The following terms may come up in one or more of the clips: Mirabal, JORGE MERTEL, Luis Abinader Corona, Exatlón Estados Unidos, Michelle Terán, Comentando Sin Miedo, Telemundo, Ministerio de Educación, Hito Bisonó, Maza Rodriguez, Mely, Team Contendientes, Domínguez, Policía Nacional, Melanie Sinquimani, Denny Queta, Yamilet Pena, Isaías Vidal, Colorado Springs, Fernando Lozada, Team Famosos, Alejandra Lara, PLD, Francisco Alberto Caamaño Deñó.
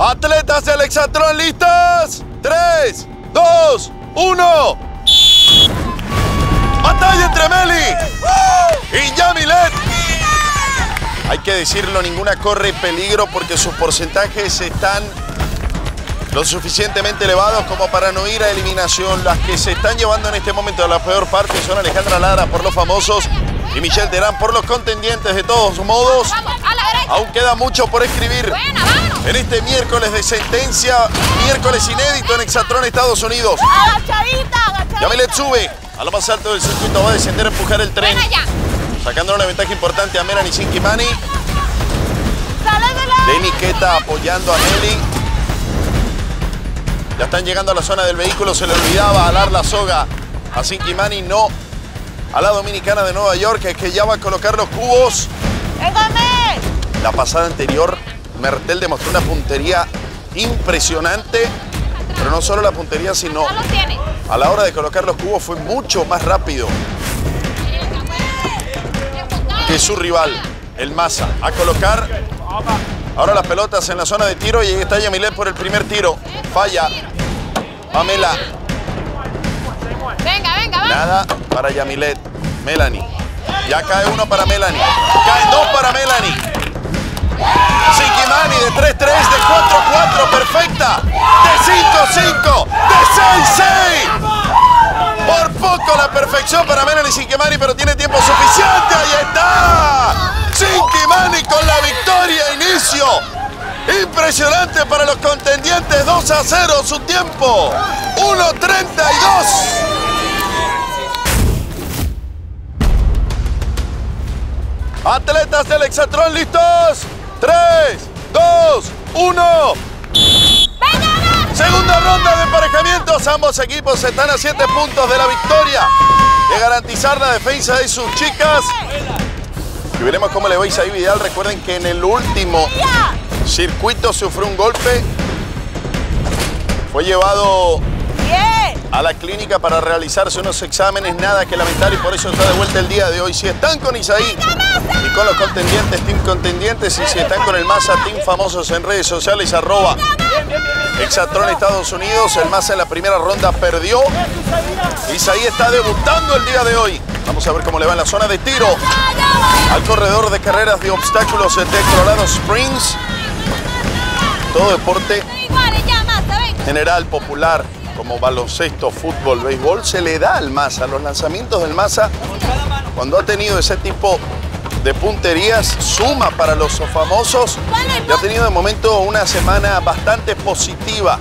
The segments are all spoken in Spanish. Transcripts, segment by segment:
¡Atletas del Exatlón listas! ¡3, 2, 1! ¡Batalla entre Mely y Yamilet! Hay que decirlo, ninguna corre peligro porque sus porcentajes están lo suficientemente elevados como para no ir a eliminación. Las que se están llevando en este momento a la peor parte son Alejandra Lara por los famosos y Michelle Terán por los contendientes. De todos modos, aún queda mucho por escribir en este miércoles de sentencia, miércoles inédito en Exatlón Estados Unidos. Yamilet sube a lo más alto del circuito, va a descender a empujar el tren, sacando una ventaja importante a Melanie Sinquimani. Denny Queta apoyando a Mely. Ya están llegando a la zona del vehículo, se le olvidaba alar la soga a Sinquimani, no a la dominicana de Nueva York, que ya va a colocar los cubos. ¡Véngame! La pasada anterior, Mertel demostró una puntería impresionante, pero no solo la puntería, sino a la hora de colocar los cubos fue mucho más rápido que su rival, el Maza. A colocar ahora las pelotas en la zona de tiro y ahí está Yamilet por el primer tiro. Falla Pamela. Nada para Yamilet. Melanie. Ya cae uno para Melanie. Caen dos para Melanie. Sinquimani de 3-3, de 4-4, perfecta. De 5-5, de 6-6. Por poco la perfección para Melanie Sinquimani, pero tiene tiempo suficiente. Ahí está. Sinquimani con la victoria. Inicio impresionante para los contendientes. 2-0 su tiempo. 1:32. Atletas del Exatlón, ¿listos? 3, 2, 1. Segunda ronda de emparejamientos. Ambos equipos están a 7 puntos de la victoria, de garantizar la defensa de sus chicas. Y veremos cómo le va a Isaías Vidal. Recuerden que en el último circuito sufrió un golpe. Fue llevado a la clínica para realizarse unos exámenes, nada que lamentar, y por eso está de vuelta el día de hoy. Si están con Isaí y con los contendientes, Team Contendientes, y si están con el Maza, Team Famosos en redes sociales, @ Exatlón Estados Unidos. El Maza en la primera ronda perdió. Isaí está debutando el día de hoy. Vamos a ver cómo le va en la zona de tiro al corredor de carreras de obstáculos de Colorado Springs. Todo deporte general, popular, como baloncesto, fútbol, béisbol, se le da al Maza. Los lanzamientos del Maza, cuando ha tenido ese tipo de punterías, suma para los famosos. Y ha tenido de momento una semana bastante positiva.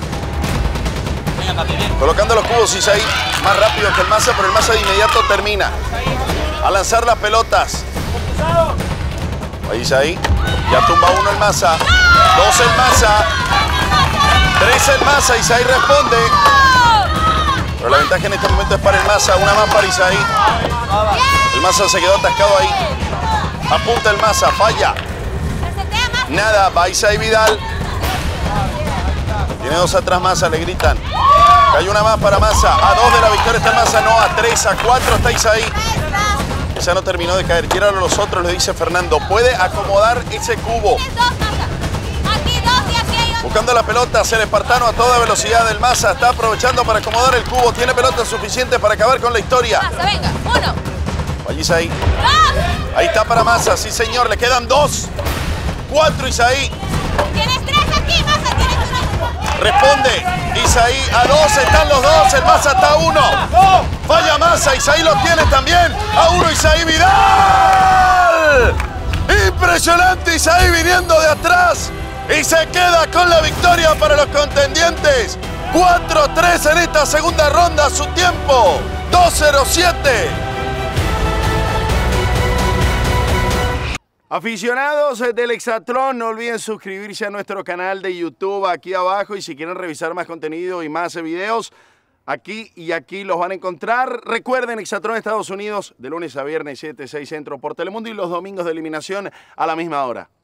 Colocando los cubos, Isaí, más rápido que el Maza, pero el Maza de inmediato termina a lanzar las pelotas. Ahí Isaí, ya tumba uno el Maza, dos el Maza, tres el Maza, Isaí responde. Pero la ventaja en este momento es para el Maza, una más para Isaí. El Maza se quedó atascado ahí. Apunta el Maza, falla. Nada, va Isaías Vidal. Tiene dos atrás Maza, le gritan. Hay una más para Maza. A 2 de la victoria está el Maza, no a 3, a 4 está Isaí. Esa no terminó de caer. Quiero a los otros, le dice Fernando. Puede acomodar ese cubo. Buscando la pelota, el espartano a toda velocidad. El Maza está aprovechando para acomodar el cubo. Tiene pelota suficiente para acabar con la historia. Maza, venga, uno. Vaya Isaí. Ahí está para Maza, sí señor. Le quedan 2, 4 Isaí. Tienes 3 aquí, Maza, tienes 3. Responde Isaí a 2, están los 2. El Maza está a 1. Falla Maza, Isaí lo tiene también. A 1 Isaí Vidal. Impresionante Isaí viniendo de atrás. Y se queda con la victoria para los contendientes. 4-3 en esta segunda ronda. Su tiempo, 2:07. Aficionados del Exatlón, no olviden suscribirse a nuestro canal de YouTube aquí abajo. Y si quieren revisar más contenido y más videos, aquí y aquí los van a encontrar. Recuerden, Exatlón Estados Unidos, de lunes a viernes, 7-6 centro por Telemundo. Y los domingos de eliminación a la misma hora.